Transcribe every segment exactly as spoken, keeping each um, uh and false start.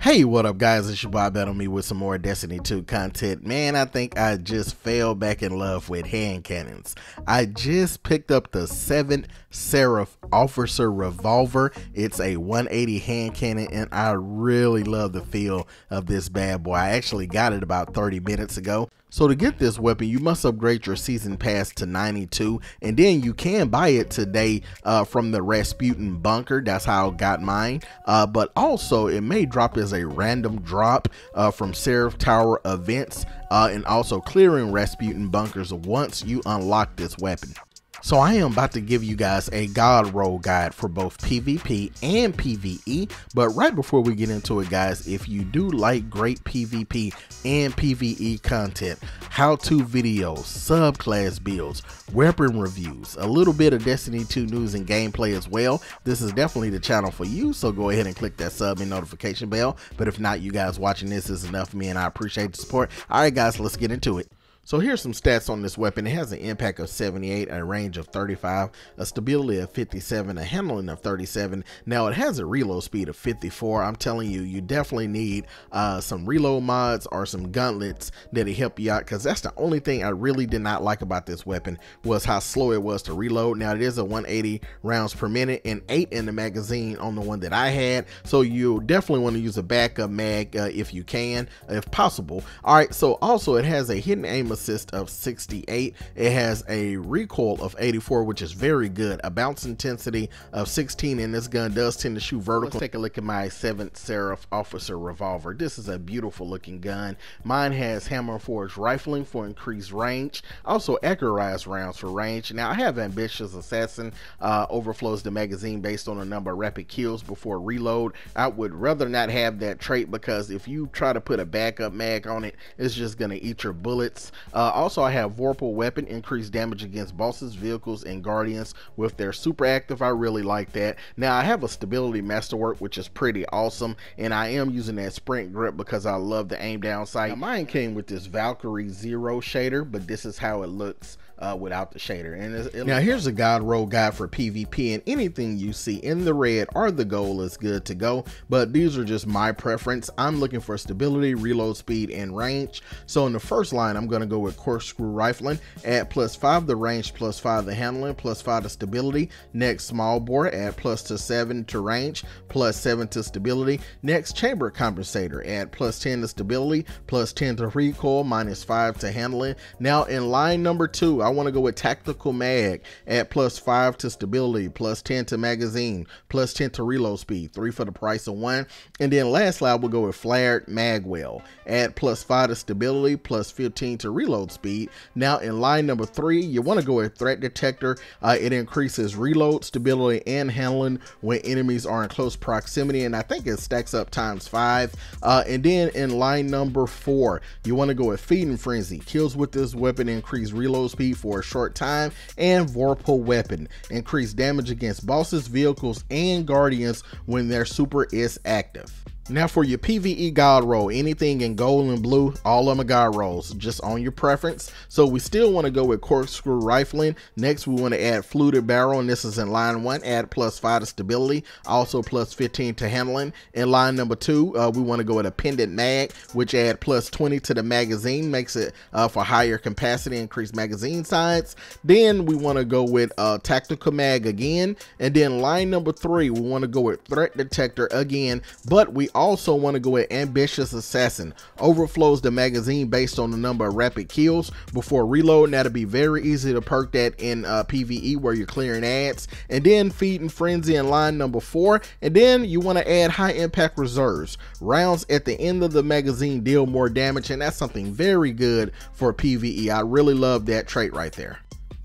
Hey, what up guys, it's your boy Ibetonme with some more Destiny two content. Man, I think I just fell back in love with hand cannons. I just picked up the seventh Seraph Officer Revolver. It's a one eighty hand cannon and I really love the feel of this bad boy. I actually got it about thirty minutes ago. So to get this weapon, you must upgrade your season pass to ninety-two, and then you can buy it today uh, from the Rasputin bunker. That's how I got mine. Uh, but also, it may drop as a random drop uh, from Seraph Tower events uh, and also clearing Rasputin bunkers once you unlock this weapon. So I am about to give you guys a god roll guide for both PvP and PvE, but right before we get into it guys, if you do like great PvP and PvE content, how-to videos, subclass builds, weapon reviews, a little bit of Destiny two news and gameplay as well, this is definitely the channel for you, so go ahead and click that sub and notification bell. But if not, you guys watching this is enough for me and I appreciate the support. Alright guys, let's get into it. So here's some stats on this weapon. It has an impact of seventy-eight, a range of thirty-five, a stability of fifty-seven, a handling of thirty-seven. Now it has a reload speed of fifty-four. I'm telling you, you definitely need uh, some reload mods or some gauntlets that'll help you out, because that's the only thing I really did not like about this weapon was how slow it was to reload. Now it is a one eighty rounds per minute and eight in the magazine on the one that I had. So you definitely want to use a backup mag uh, if you can, if possible. All right, so also it has a hidden aim of assist of sixty-eight. It has a recoil of eighty-four, which is very good, a bounce intensity of sixteen, and this gun does tend to shoot vertical. Let's take a look at my seventh Seraph Officer Revolver. This is a beautiful looking gun. Mine has hammer forged rifling for increased range, also accurized rounds for range. Now I have ambitious assassin, uh, overflows the magazine based on a number of rapid kills before reload. I would rather not have that trait, because if you try to put a backup mag on it, it's just gonna eat your bullets. Uh, also, I have Vorpal Weapon, increased damage against bosses, vehicles, and guardians with their super active. I really like that. Now, I have a stability masterwork, which is pretty awesome, and I am using that sprint grip because I love the aim down sight. Now, mine came with this Valkyrie Zero shader, but this is how it looks Uh, without the shader. And it now here's a god roll guide for PvP, and anything you see in the red or the gold is good to go, but these are just my preference. I'm looking for stability, reload speed, and range. So in the first line, I'm going to go with corkscrew rifling. Add plus five the range, plus five the handling, plus five to stability. Next, small bore. Add plus to seven to range, plus seven to stability. Next, chamber compensator. Add plus ten to stability, plus ten to recoil, minus five to handling. Now in line number two, I want to go with tactical mag. Add plus five to stability, plus ten to magazine, plus ten to reload speed, three for the price of one. And then lastly, I will go with flared magwell. Add plus five to stability, plus fifteen to reload speed. Now in line number three, you want to go with threat detector. Uh, it increases reload, stability, and handling when enemies are in close proximity, and I think it stacks up times five. Uh, and then in line number four, you want to go with feeding frenzy. Kills with this weapon increase reload speed for a short time. And Vorpal Weapon, increased damage against bosses, vehicles, and guardians when their super is active. Now for your PvE god roll, anything in gold and blue, all of my god rolls, just on your preference. So we still want to go with corkscrew rifling. Next, we want to add fluted barrel, and this is in line one. Add plus five to stability, also plus fifteen to handling. In line number two, uh, we want to go with a pendant mag, which add plus twenty to the magazine, makes it uh, for higher capacity, increased magazine size. Then we want to go with uh, tactical mag again. And then line number three, we want to go with threat detector again, but we also want to go with Ambitious Assassin. Overflows the magazine based on the number of rapid kills before reloading. That'll be very easy to perk that in uh, PvE where you're clearing ads. And then Feeding Frenzy in line number four. And then you want to add High Impact Reserves. Rounds at the end of the magazine deal more damage, and that's something very good for PvE. I really love that trait right there.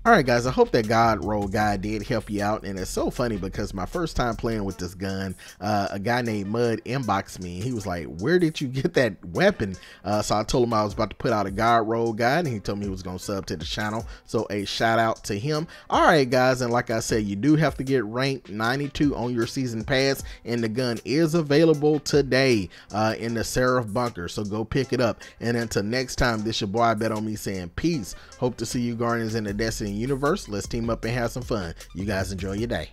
Alright guys, I hope that God Roll guy did help you out, and it's so funny because my first time playing with this gun, uh, a guy named Mud inboxed me and he was like, where did you get that weapon? Uh, so I told him I was about to put out a God Roll guide, and he told me he was going to sub to the channel, so a shout out to him. Alright guys, and like I said, you do have to get ranked ninety-two on your season pass, and the gun is available today uh, in the Seraph bunker, so go pick it up. And until next time, this your boy I Bet On Me saying peace. Hope to see you gardeners in the Destiny universe. Let's team up and have some fun. You guys enjoy your day.